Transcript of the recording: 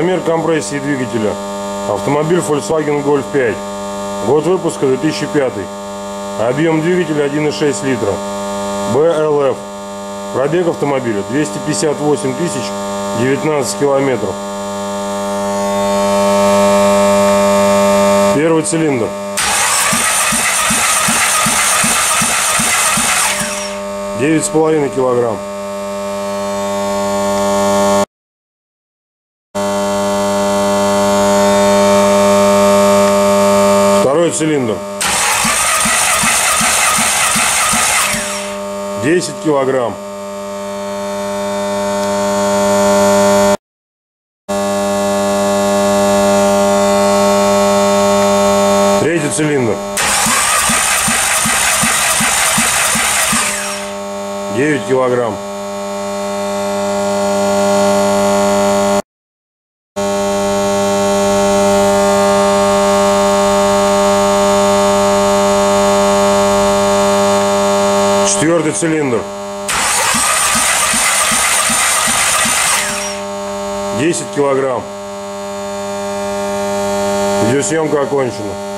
Замер компрессии двигателя. Автомобиль Volkswagen Golf 5. Год выпуска 2005. Объем двигателя 1,6 литра. BLF. Пробег автомобиля 258 019 километров. Первый цилиндр. Девять с половиной килограмм. Второй цилиндр. 10 килограмм. Третий цилиндр. 9 килограмм. Четвертый цилиндр. 10 килограмм. Видеосъемка окончена.